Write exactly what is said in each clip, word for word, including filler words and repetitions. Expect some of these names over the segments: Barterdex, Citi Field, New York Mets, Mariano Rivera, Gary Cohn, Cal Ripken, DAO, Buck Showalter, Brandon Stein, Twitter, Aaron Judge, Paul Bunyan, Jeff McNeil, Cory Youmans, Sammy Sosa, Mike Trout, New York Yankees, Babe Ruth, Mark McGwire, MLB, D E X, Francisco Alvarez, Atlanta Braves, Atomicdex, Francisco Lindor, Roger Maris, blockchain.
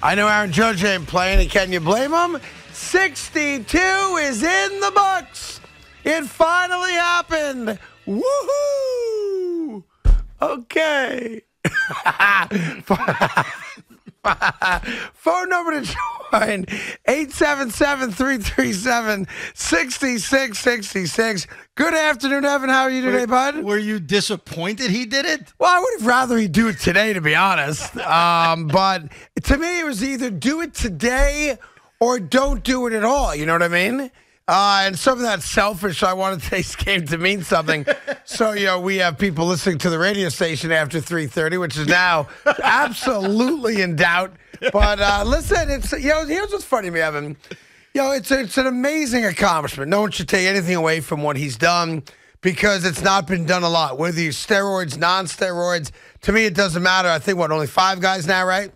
I know Aaron Judge ain't playing, and can you blame him? sixty-two is in the books. It finally happened. Woohoo! Okay. Phone number to join, eight seven seven, three three seven, six six six six. Good afternoon, Evan. How are you today, were, bud? Were you disappointed he did it? Well, I would have rather he do it today, to be honest. um, but to me, it was either do it today or don't do it at all. You know what I mean? Uh, and some of that selfish, I wanted today's game to mean something. So, you know, we have people listening to the radio station after three thirty, which is now absolutely in doubt. But uh, listen, it's, you know, here's what's funny to me, Evan. You know, it's, it's an amazing accomplishment. No one should take anything away from what he's done because it's not been done a lot. Whether you steroids, non-steroids, to me it doesn't matter. I think, what, only five guys now, right?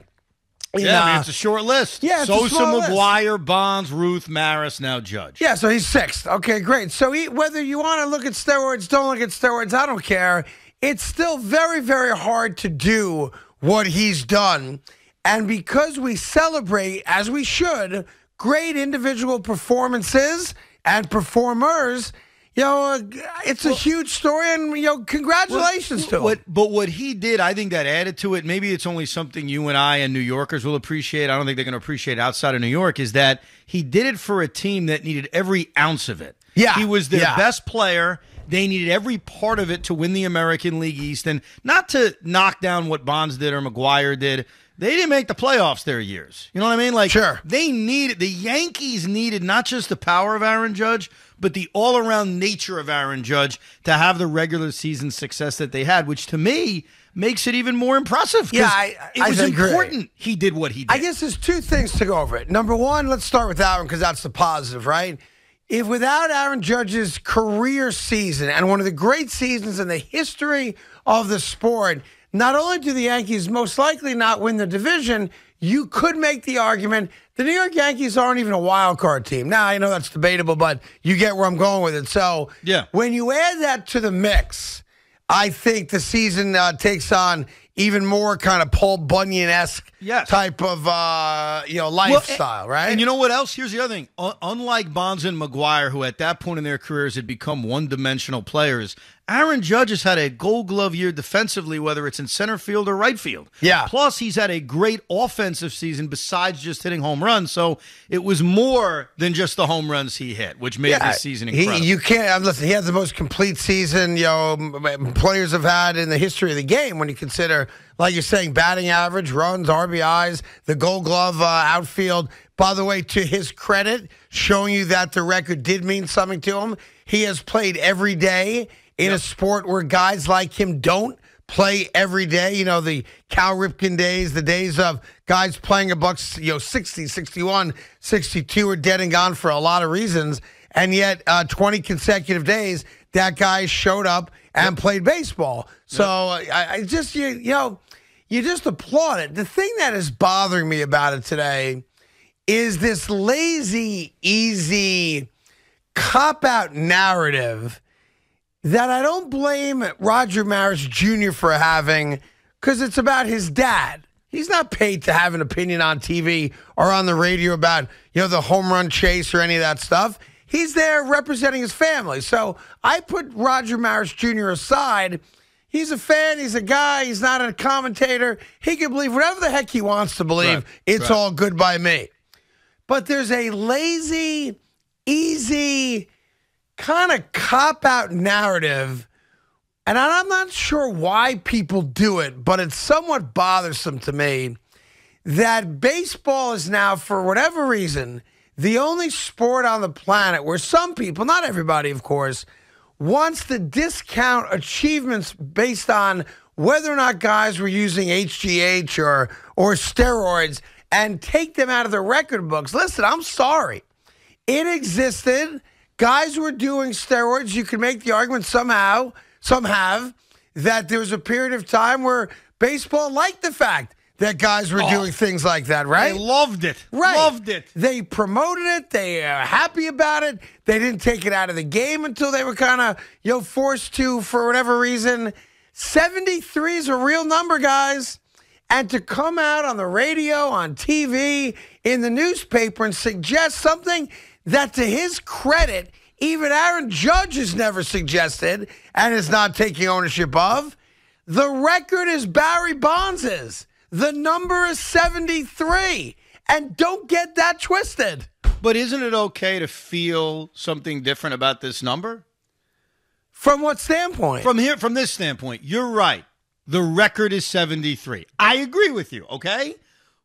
Yeah, in, uh, I mean, it's a short list. Yeah, it's Sosa, McGwire, Bonds, Ruth, Maris, now Judge. Yeah, so he's sixth. Okay, great. So he, whether you want to look at steroids, don't look at steroids, I don't care. It's still very, very hard to do what he's done. And because we celebrate, as we should, great individual performances and performers, you know, it's well, a huge story, and, you know, congratulations well, to him. What, but what he did, I think that added to it, maybe it's only something you and I and New Yorkers will appreciate. I don't think they're going to appreciate outside of New York, is that he did it for a team that needed every ounce of it. Yeah, he was their yeah. best player. They needed every part of it to win the American League East, and not to knock down what Bonds did or McGwire did. They didn't make the playoffs their years. You know what I mean? Like, sure. They needed, the Yankees needed not just the power of Aaron Judge, but the all-around nature of Aaron Judge to have the regular season success that they had, which to me makes it even more impressive. Yeah, I, I, it was I important he did what he did. I guess there's two things to go over it. Number one, let's start with Aaron because that's the positive, right? If without Aaron Judge's career season and one of the great seasons in the history of the sport, not only do the Yankees most likely not win the division, you could make the argument the New York Yankees aren't even a wild card team. Now, I know that's debatable, but you get where I'm going with it. So yeah. When you add that to the mix, I think the season uh, takes on even more kind of Paul Bunyan-esque yes. type of uh, you know lifestyle, well, and, right? And you know what else? Here's the other thing. Uh, unlike Bonds and McGwire, who at that point in their careers had become one-dimensional players, Aaron Judge has had a gold glove year defensively, whether it's in center field or right field. Yeah. Plus, he's had a great offensive season besides just hitting home runs. So it was more than just the home runs he hit, which made yeah, this season incredible. He, you can't, listen, he has the most complete season, you know, players have had in the history of the game when you consider, like you're saying, batting average, runs, R B Is, the gold glove uh, outfield. By the way, to his credit, showing you that the record did mean something to him, he has played every day in yep. a sport where guys like him don't play every day. You know, the Cal Ripken days, the days of guys playing a bucks, you know, sixty, sixty-one, sixty-two are dead and gone for a lot of reasons. And yet uh, twenty consecutive days, that guy showed up and yep. played baseball. So yep. I, I just, you, you know, you just applaud it. The thing that is bothering me about it today is this lazy, easy cop-out narrative that I don't blame Roger Maris Junior for having, because it's about his dad. He's not paid to have an opinion on T V or on the radio about, you know, the home run chase or any of that stuff. He's there representing his family. So I put Roger Maris Junior aside. He's a fan. He's a guy. He's not a commentator. He can believe whatever the heck he wants to believe. Right, it's right. all good by me. But there's a lazy, easy kind of cop-out narrative, and I'm not sure why people do it, but it's somewhat bothersome to me that baseball is now, for whatever reason, the only sport on the planet where some people, not everybody, of course, wants to discount achievements based on whether or not guys were using H G H or, or steroids and take them out of the record books. Listen, I'm sorry. It existed. Guys were doing steroids. You can make the argument somehow, some have, that there was a period of time where baseball liked the fact that guys were oh, doing things like that, right? They loved it. Right. Loved it. They promoted it. They are happy about it. They didn't take it out of the game until they were kind of, you know, forced to for whatever reason. seventy-three is a real number, guys. and to come out on the radio, on T V, in the newspaper and suggest something that, to his credit, even Aaron Judge has never suggested and is not taking ownership of. The record is Barry Bonds's. The number is seventy-three. And don't get that twisted. But isn't it okay to feel something different about this number? From what standpoint? From here, from this standpoint, you're right. The record is seventy-three. I agree with you, okay?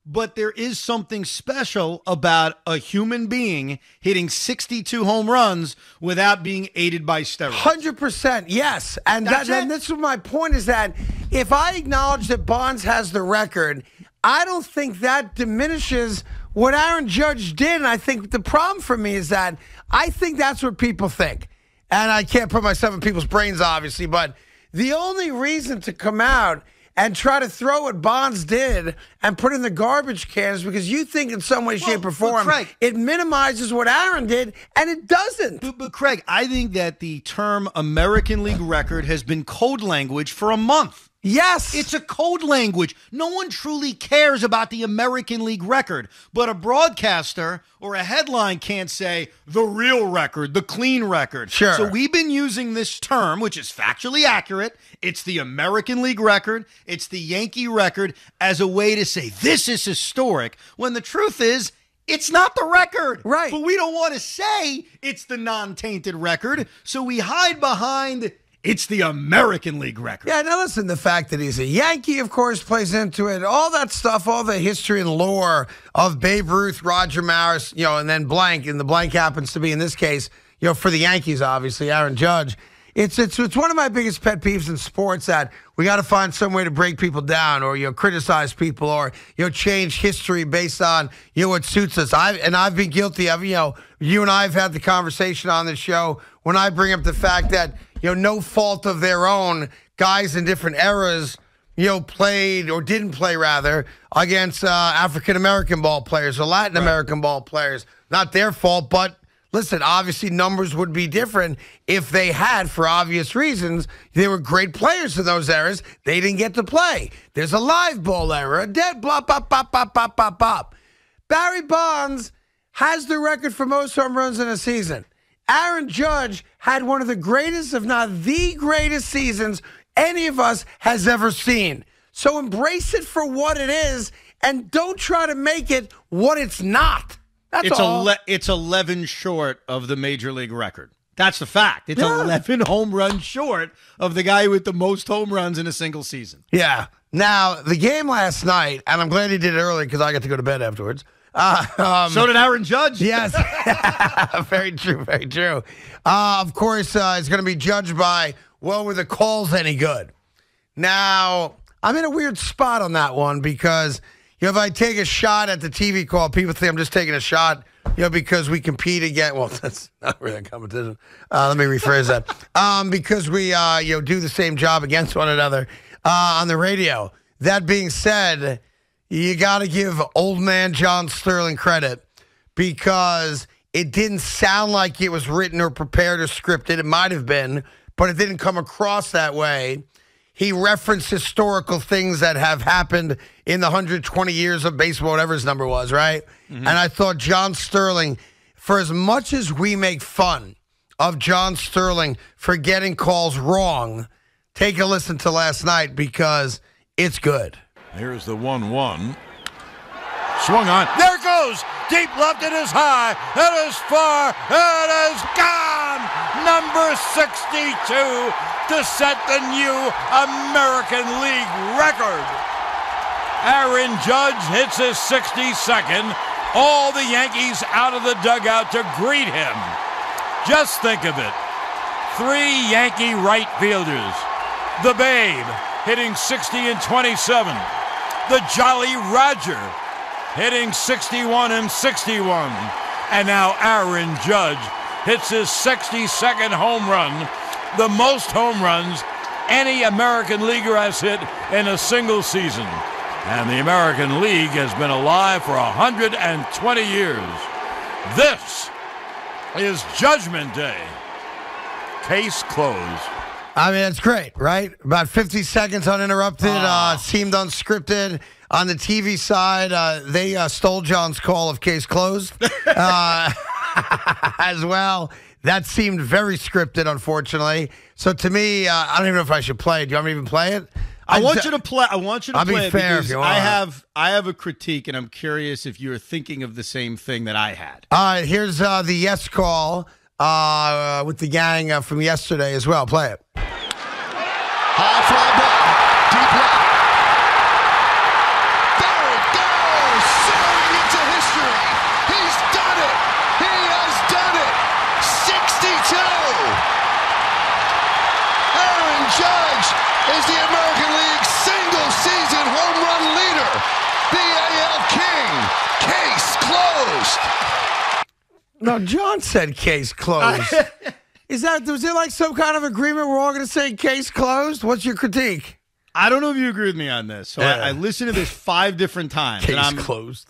But there is something special about a human being hitting sixty-two home runs without being aided by steroids. one hundred percent, yes. And, that, and this is my point, is that if I acknowledge that Bonds has the record, I don't think that diminishes what Aaron Judge did. And I think the problem for me is that I think that's what people think. And I can't put myself in people's brains, obviously, but the only reason to come out and try to throw what Bonds did and put in the garbage cans because you think in some way, well, shape, or form, Craig, it minimizes what Aaron did, and it doesn't. But, but, Craig, I think that the term American League record has been code language for a month. Yes. It's a code language. No one truly cares about the American League record, but a broadcaster or a headline can't say the real record, the clean record. Sure. So we've been using this term, which is factually accurate. It's the American League record. It's the Yankee record as a way to say this is historic, when the truth is it's not the record. Right. But we don't want to say it's the non-tainted record, so we hide behind it's the American League record. Yeah, now listen, the fact that he's a Yankee, of course, plays into it. All that stuff, all the history and lore of Babe Ruth, Roger Maris, you know, and then blank, and the blank happens to be, in this case, you know, for the Yankees, obviously, Aaron Judge. It's it's it's one of my biggest pet peeves in sports, that we got to find some way to break people down, or you know, criticize people, or you know, change history based on you know what suits us. I and I've been guilty of, you know, you and I have had the conversation on this show when I bring up the fact that, you know, no fault of their own, guys in different eras, you know, played or didn't play rather against uh, African American ball players or Latin American ball players. Not their fault, but listen, obviously numbers would be different if they had, for obvious reasons. They were great players in those eras. They didn't get to play. There's a live ball era, a dead blah, bop, bop, bop, bop, bop, bop. Barry Bonds has the record for most home runs in a season. Aaron Judge had one of the greatest, if not the greatest seasons any of us has ever seen. So embrace it for what it is and don't try to make it what it's not. That's it's all. It's eleven short of the Major League record. That's the fact. It's yeah. eleven home runs short of the guy with the most home runs in a single season. Yeah. Now, the game last night, and I'm glad he did it early because I got to go to bed afterwards. Uh, um, so did Aaron Judge. Yes. Very true, very true. Uh, of course, uh, it's going to be judged by, well, were the calls any good? Now, I'm in a weird spot on that one because, you know, if I take a shot at the T V call, people think I'm just taking a shot, you know, because we compete again. Well, that's not really a competition. Uh, let me rephrase that. Um, because we, uh, you know, do the same job against one another uh, on the radio. That being said, you got to give old man John Sterling credit because it didn't sound like it was written or prepared or scripted. It might have been, but it didn't come across that way. He referenced historical things that have happened in the one hundred twenty years of baseball, whatever his number was, right? Mm-hmm. And I thought John Sterling, for as much as we make fun of John Sterling for getting calls wrong, take a listen to last night because it's good. Here's the one one. Swung on. There it goes. Deep left. It is high. It is far. It is gone. Number sixty-two. To set the new American League record. Aaron Judge hits his sixty-second. All the Yankees out of the dugout to greet him. Just think of it. Three Yankee right fielders. The Babe hitting sixty and twenty-seven. The Jolly Roger hitting sixty-one and sixty-one. And now Aaron Judge hits his sixty-second home run, the most home runs any American leaguer has hit in a single season. And the American League has been alive for one hundred twenty years. This is Judgment Day. Case closed. I mean, it's great, right? About fifty seconds uninterrupted, uh, uh, seemed unscripted. On the T V side, uh, they uh, stole John's call of case closed uh, as well. That seemed very scripted, unfortunately. So to me, uh, I don't even know if I should play it. Do you want me to even play it? I, I want you to play. I want you to I'll play be fair it if you want. I have I have a critique, and I'm curious if you're thinking of the same thing that I had. All right, here's uh, the yes call uh, with the gang uh, from yesterday as well. Play it. High fly ball, deep left. There it goes, soaring into history. He's done it. He has done it. sixty-two. Aaron Judge is the American League single-season home run leader, the A L King. Case closed. Now, John said case closed. Is that, was there like some kind of agreement we're all going to say case closed? What's your critique? I don't know if you agree with me on this. So yeah. I, I listened to this five different times. Case and I'm, closed.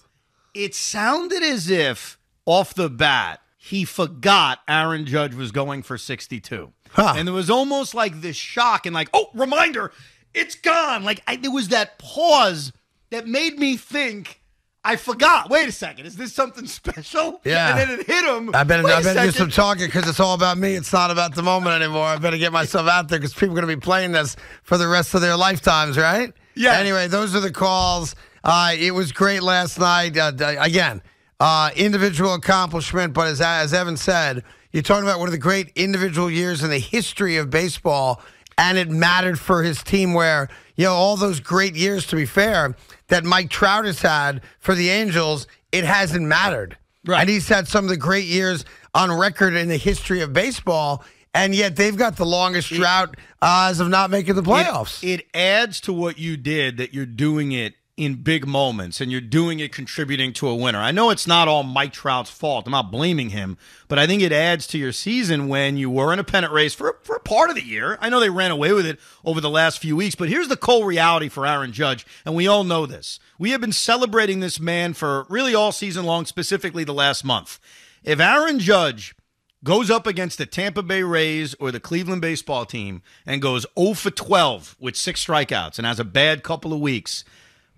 It sounded as if, off the bat, he forgot Aaron Judge was going for sixty-two. Huh. And there was almost like this shock and like, oh, reminder, it's gone. Like I, there was that pause that made me think, I forgot. Wait a second. Is this something special? Yeah. And then it hit him. I better, I better do some talking because it's all about me. It's not about the moment anymore. I better get myself out there because people are going to be playing this for the rest of their lifetimes, right? Yeah. Anyway, those are the calls. Uh, it was great last night. Uh, again, uh, individual accomplishment, but as, as Evan said, you're talking about one of the great individual years in the history of baseball, and it mattered for his team where, you know, all those great years, to be fair, that Mike Trout has had for the Angels, it hasn't mattered. Right. And he's had some of the great years on record in the history of baseball, and yet they've got the longest it, drought uh, as of not making the playoffs. It, it adds to what you did that you're doing it in big moments, and you're doing it contributing to a winner. I know it's not all Mike Trout's fault. I'm not blaming him, but I think it adds to your season when you were in a pennant race for, for part of the year. I know they ran away with it over the last few weeks, but here's the cold reality for Aaron Judge, and we all know this. We have been celebrating this man for really all season long, specifically the last month. If Aaron Judge goes up against the Tampa Bay Rays or the Cleveland baseball team and goes oh for twelve with six strikeouts and has a bad couple of weeks,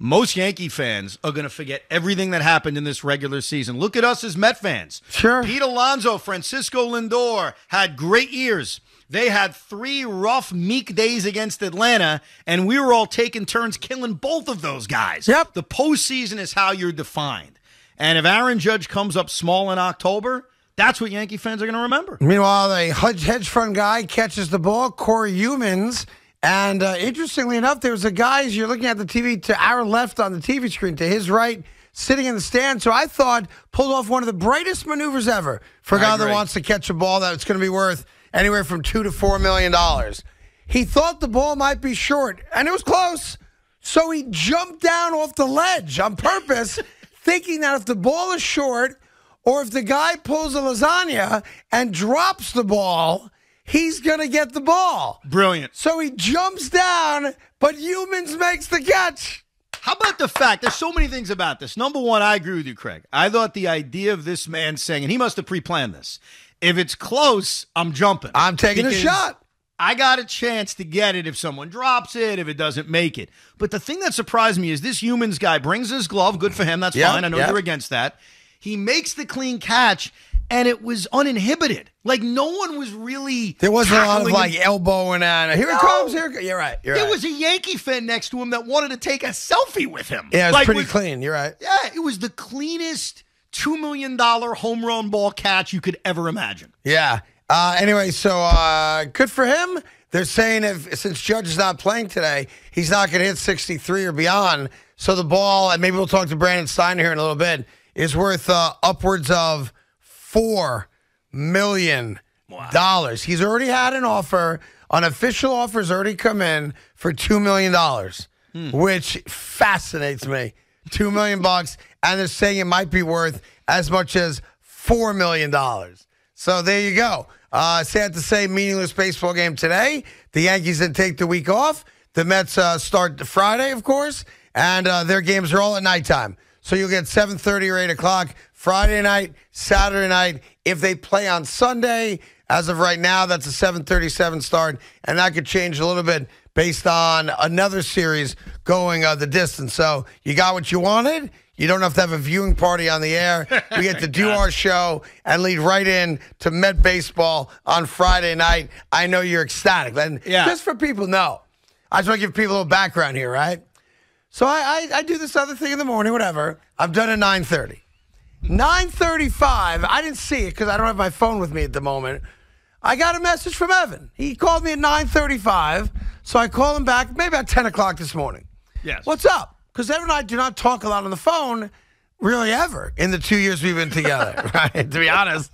most Yankee fans are going to forget everything that happened in this regular season. Look at us as Met fans. Sure. Pete Alonso, Francisco Lindor had great years. They had three rough, meek days against Atlanta, and we were all taking turns killing both of those guys. Yep. The postseason is how you're defined. And if Aaron Judge comes up small in October, that's what Yankee fans are going to remember. Meanwhile, the hedge fund guy catches the ball, Cory Youmans. And uh, interestingly enough, there was a guy, as you're looking at the T V, to our left on the T V screen, to his right, sitting in the stand. So I thought, pulled off one of the brightest maneuvers ever for a guy that wants to catch a ball that's going to be worth anywhere from two to four million dollars. He thought the ball might be short, and it was close. So he jumped down off the ledge on purpose, thinking that if the ball is short or if the guy pulls a lasagna and drops the ball, he's going to get the ball. Brilliant. So he jumps down, but Youmans makes the catch. How about the fact, there's so many things about this. Number one, I agree with you, Craig. I thought the idea of this man saying, and he must have pre-planned this, if it's close, I'm jumping. I'm taking a shot. I got a chance to get it if someone drops it, if it doesn't make it. But the thing that surprised me is this Youmans guy brings his glove. Good for him. That's yep, fine. I know yep. you're against that. He makes the clean catch, and it was uninhibited. Like, no one was really... There wasn't a lot of, like, him. elbowing on. Here no. it comes. Here it comes. You're right. You're there right. was a Yankee fan next to him that wanted to take a selfie with him. Yeah, it was like, pretty was, clean. You're right. Yeah, it was the cleanest two million dollar home run ball catch you could ever imagine. Yeah. Uh, anyway, so uh, good for him. They're saying if since Judge is not playing today, he's not going to hit sixty-three or beyond. So the ball, and maybe we'll talk to Brandon Stein here in a little bit, is worth uh, upwards of... four million dollars. Wow. He's already had an offer. An official offer has already come in for two million dollars, hmm. which fascinates me. two million dollars, and they're saying it might be worth as much as four million dollars. So there you go. Uh, sad to say, meaningless baseball game today. The Yankees then take the week off. The Mets uh, start Friday, of course, and uh, their games are all at nighttime. So you'll get seven thirty or eight o'clock Friday night, Saturday night. If they play on Sunday, As of right now, that's a seven thirty-seven start, and that could change a little bit based on another series going uh, the distance. So you got what you wanted. You don't have to have a viewing party on the air. We get to do our show and lead right in to Met Baseball on Friday night. I know you're ecstatic. And yeah. Just for people to know, I just want to give people a little background here, right? So I, I, I do this other thing in the morning, whatever. I'm done at nine thirty. nine thirty-five, I didn't see it because I don't have my phone with me at the moment. I got a message from Evan. He called me at nine thirty-five, so I call him back maybe at ten o'clock this morning. Yes. What's up? Because Evan and I do not talk a lot on the phone, really ever, in the two years we've been together, right? To be honest.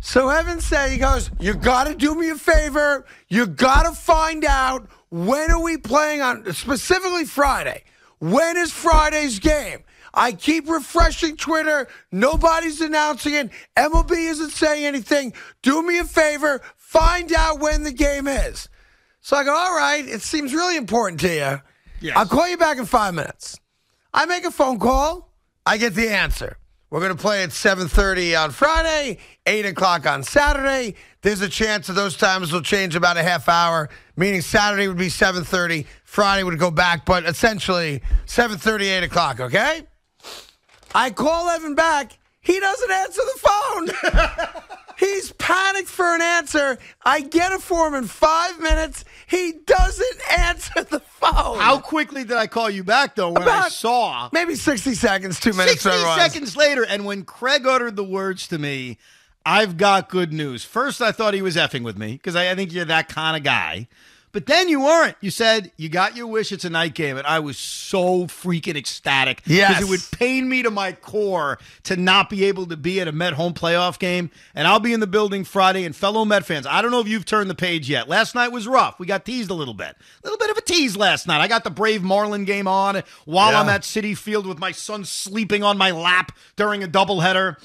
So Evan said, he goes, you got to do me a favor. You got to find out when are we playing on, specifically Friday. When is Friday's game? I keep refreshing Twitter. Nobody's announcing it. M L B isn't saying anything. Do me a favor. Find out when the game is. So I go, all right. It seems really important to you. Yes. I'll call you back in five minutes. I make a phone call. I get the answer. We're going to play at seven thirty on Friday, eight o'clock on Saturday. There's a chance that those times will change about a half hour, meaning Saturday would be seven thirty. Friday would go back, but essentially seven thirty, eight o'clock, okay? I call Evan back. He doesn't answer the phone. He's panicked for an answer. I get it for him in five minutes. He doesn't answer the phone. How quickly did I call you back, though, when About I saw? Maybe sixty seconds, two minutes. sixty seconds later, and when Craig uttered the words to me, I've got good news. First, I thought he was effing with me because I, I think you're that kind of guy. But then you weren't. You said, you got your wish, it's a night game. And I was so freaking ecstatic. Yes. Because it would pain me to my core to not be able to be at a Met home playoff game. And I'll be in the building Friday. And fellow Met fans, I don't know if you've turned the page yet. Last night was rough. We got teased a little bit. A little bit of a tease last night. I got the Brave Marlin game on while yeah. I'm at Citi Field with my son sleeping on my lap during a doubleheader.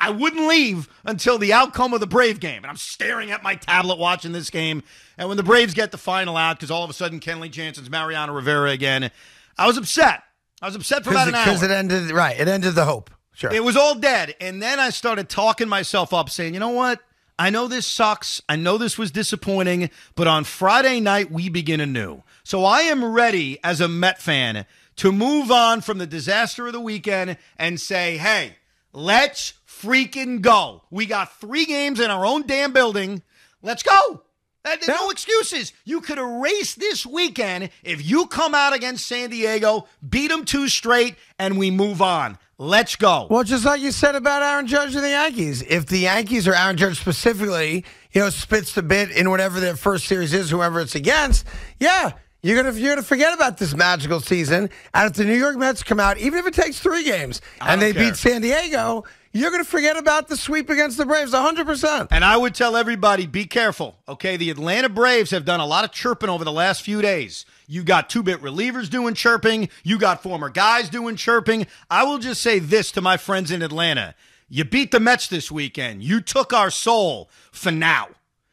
I wouldn't leave until the outcome of the Brave game. And I'm staring at my tablet watching this game. And when the Braves get the final out, because all of a sudden Kenley Jansen's Mariano Rivera again, I was upset. I was upset for about an hour. Because it ended, right, it ended the hope. Sure. It was all dead. And then I started talking myself up, saying, you know what? I know this sucks. I know this was disappointing. But on Friday night, we begin anew. So I am ready as a Met fan to move on from the disaster of the weekend and say, hey, let's freaking go. We got three games in our own damn building. Let's go. No excuses. You could erase this weekend if you come out against San Diego, beat them two straight, and we move on. Let's go. Well, just like you said about Aaron Judge and the Yankees. If the Yankees or Aaron Judge specifically, you know, spits the bit in whatever their first series is, whoever it's against, yeah, you're gonna you're gonna forget about this magical season. And if the New York Mets come out, even if it takes three games, and they beat San Diego, you're going to forget about the sweep against the Braves, one hundred percent. And I would tell everybody, be careful, okay? The Atlanta Braves have done a lot of chirping over the last few days. You got two-bit relievers doing chirping. You got former guys doing chirping. I will just say this to my friends in Atlanta. You beat the Mets this weekend. You took our soul for now.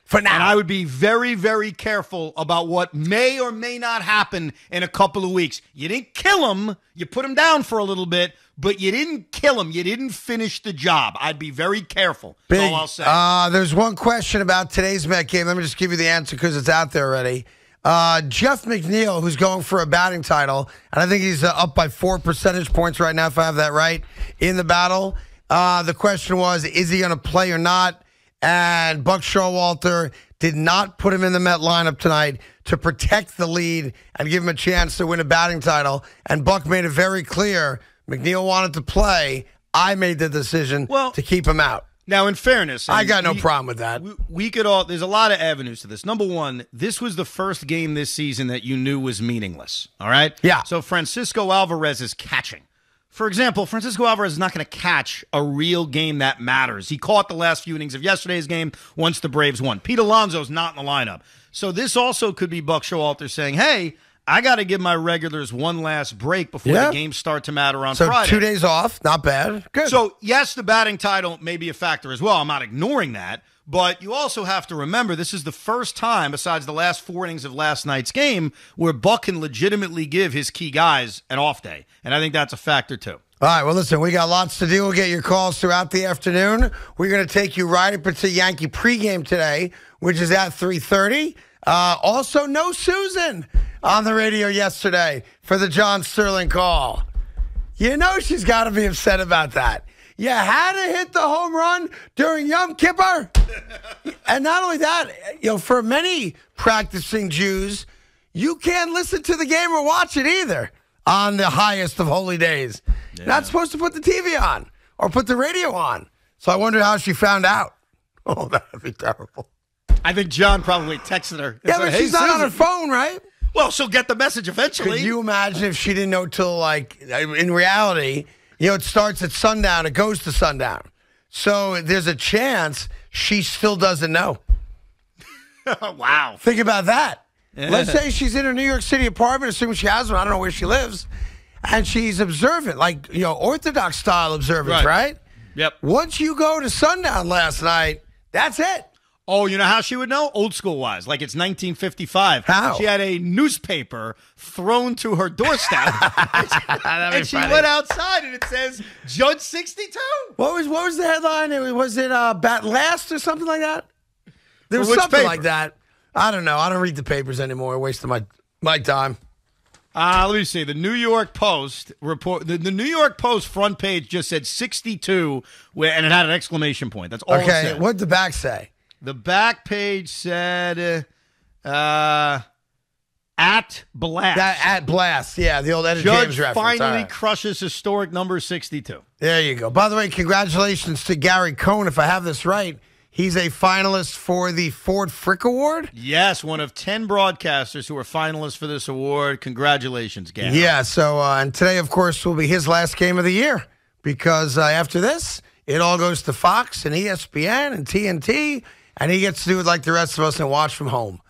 For now. And I would be very, very careful about what may or may not happen in a couple of weeks. You didn't kill them. You put them down for a little bit, but you didn't kill them. You didn't finish the job. I'd be very careful. Big, that's all I'll say. Uh, there's one question about today's Met game. Let me just give you the answer because it's out there already. Uh, Jeff McNeil, who's going for a batting title, and I think he's uh, up by four percentage points right now, if I have that right, in the battle. Uh, the question was, is he going to play or not? And Buck Showalter did not put him in the Met lineup tonight to protect the lead and give him a chance to win a batting title. And Buck made it very clear McNeil wanted to play. I made the decision well, to keep him out. Now, in fairness, I, I mean, got no we, problem with that. We, we could all. There's a lot of avenues to this. Number one, this was the first game this season that you knew was meaningless. All right. Yeah. So Francisco Alvarez is catching. For example, Francisco Alvarez is not going to catch a real game that matters. He caught the last few innings of yesterday's game once the Braves won. Pete Alonso is not in the lineup. So this also could be Buck Showalter saying, hey, I got to give my regulars one last break before yeah. the games start to matter on so Friday. So two days off, not bad. Good. So, yes, the batting title may be a factor as well. I'm not ignoring that. But you also have to remember, this is the first time, besides the last four innings of last night's game, where Buck can legitimately give his key guys an off day. And I think that's a factor, too. All right, well, listen, we got lots to do. We'll get your calls throughout the afternoon. We're going to take you right up into Yankee pregame today, which is at three thirty. Uh, also, no Susan on the radio yesterday for the John Sterling call. You know she's got to be upset about that. You had to hit the home run during Yom Kippur. And not only that, you know, for many practicing Jews, you can't listen to the game or watch it either on the highest of holy days. Yeah. Not supposed to put the T V on or put the radio on. So I wonder how she found out. Oh, that would be terrible. I think John probably texted her. Yeah, said, but hey, she's not Susan. On her phone, right? Well, she'll get the message eventually. Could you imagine if she didn't know till, like, in reality, you know, it starts at sundown, it goes to sundown. So there's a chance she still doesn't know. Wow. Think about that. Yeah. Let's say she's in her New York City apartment, assuming she has one, I don't know where she lives, and she's observant, like, you know, Orthodox style observance, right? right? Yep. Once you go to sundown last night, that's it. Oh, you know how she would know? Old school-wise, like it's nineteen fifty-five. How? She had a newspaper thrown to her doorstep, and, she, and she went outside, and it says, Judge sixty-two. What was what was the headline? It was, was it uh, Bat Last or something like that? There was something paper? like that. I don't know. I don't read the papers anymore. I'm wasting my, my time. Uh, let me see. The New York Post report. The, the New York Post front page just said sixty-two, and it had an exclamation point. That's all okay, it said. Okay, what did the back say? The back page said, uh, uh, at blast. That, at blast, yeah, the old Edda James reference. Judge finally right. crushes historic number sixty-two. There you go. By the way, congratulations to Gary Cohn, if I have this right. He's a finalist for the Ford Frick Award? Yes, one of ten broadcasters who are finalists for this award. Congratulations, Gary. Yeah, so, uh, and today, of course, will be his last game of the year because uh, after this, it all goes to Fox and E S P N and T N T. And he gets to do it like the rest of us and watch from home.